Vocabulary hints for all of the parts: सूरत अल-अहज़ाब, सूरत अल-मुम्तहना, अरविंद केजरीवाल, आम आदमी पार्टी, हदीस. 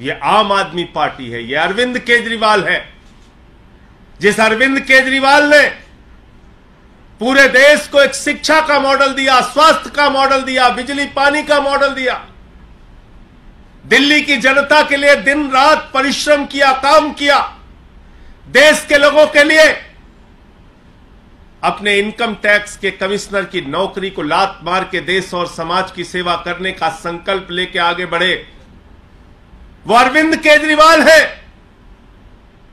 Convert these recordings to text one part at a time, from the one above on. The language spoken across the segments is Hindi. ये आम आदमी पार्टी है, ये अरविंद केजरीवाल है। जिस अरविंद केजरीवाल ने पूरे देश को एक शिक्षा का मॉडल दिया, स्वास्थ्य का मॉडल दिया, बिजली पानी का मॉडल दिया, दिल्ली की जनता के लिए दिन रात परिश्रम किया, काम किया, देश के लोगों के लिए अपने इनकम टैक्स के कमिश्नर की नौकरी को लात मार के देश और समाज की सेवा करने का संकल्प लेके आगे बढ़े, वो अरविंद केजरीवाल है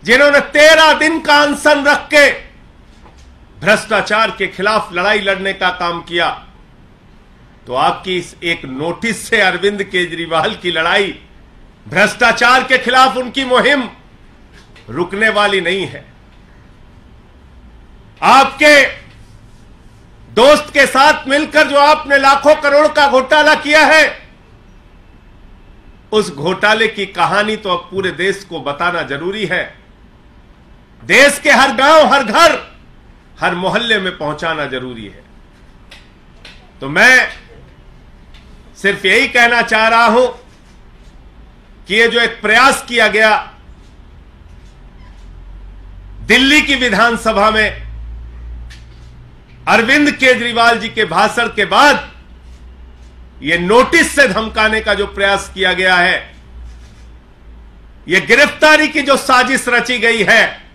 जिन्होंने 13 दिन का अनशन रख के भ्रष्टाचार के खिलाफ लड़ाई लड़ने का काम किया। तो आपकी इस एक नोटिस से अरविंद केजरीवाल की लड़ाई, भ्रष्टाचार के खिलाफ उनकी मुहिम रुकने वाली नहीं है। आपके दोस्त के साथ मिलकर जो आपने लाखों करोड़ का घोटाला किया है, उस घोटाले की कहानी तो अब पूरे देश को बताना जरूरी है, देश के हर गांव, हर घर, हर मोहल्ले में पहुंचाना जरूरी है। तो मैं सिर्फ यही कहना चाह रहा हूं कि ये जो एक प्रयास किया गया दिल्ली की विधानसभा में अरविंद केजरीवाल जी के भाषण के बाद, ये नोटिस से धमकाने का जो प्रयास किया गया है, ये गिरफ्तारी की जो साजिश रची गई है,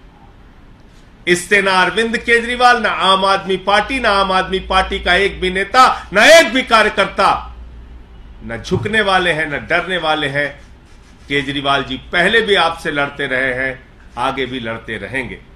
इससे ना अरविंद केजरीवाल, ना आम आदमी पार्टी, ना आम आदमी पार्टी का एक भी नेता, ना एक भी कार्यकर्ता न झुकने वाले हैं, न डरने वाले हैं। केजरीवाल जी पहले भी आपसे लड़ते रहे हैं, आगे भी लड़ते रहेंगे।